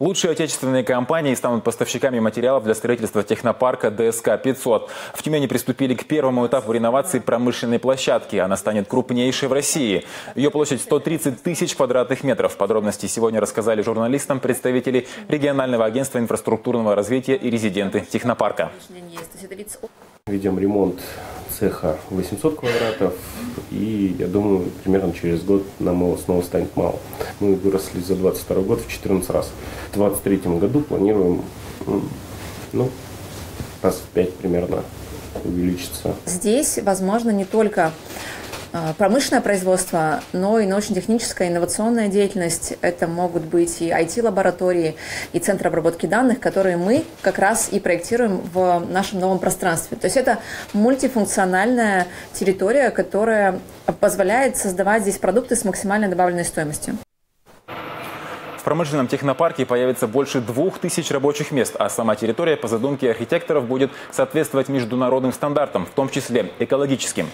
Лучшие отечественные компании станут поставщиками материалов для строительства технопарка ДСК-500. В Тюмени приступили к первому этапу реновации промышленной площадки. Она станет крупнейшей в России. Ее площадь 130 тысяч квадратных метров. Подробности сегодня рассказали журналистам представители регионального агентства инфраструктурного развития и резиденты технопарка. Ведем ремонт цеха 800 квадратов, и я думаю, примерно через год нам его снова станет мало. Мы выросли за 22 год в 14 раз. В 2023 году планируем раз в 5 примерно увеличиться. Здесь возможно не только промышленное производство, но и научно-техническая инновационная деятельность. Это могут быть и IT-лаборатории, и центры обработки данных, которые мы как раз и проектируем в нашем новом пространстве. То есть это мультифункциональная территория, которая позволяет создавать здесь продукты с максимальной добавленной стоимостью. В промышленном технопарке появится больше 2000 рабочих мест, а сама территория по задумке архитекторов будет соответствовать международным стандартам, в том числе экологическим.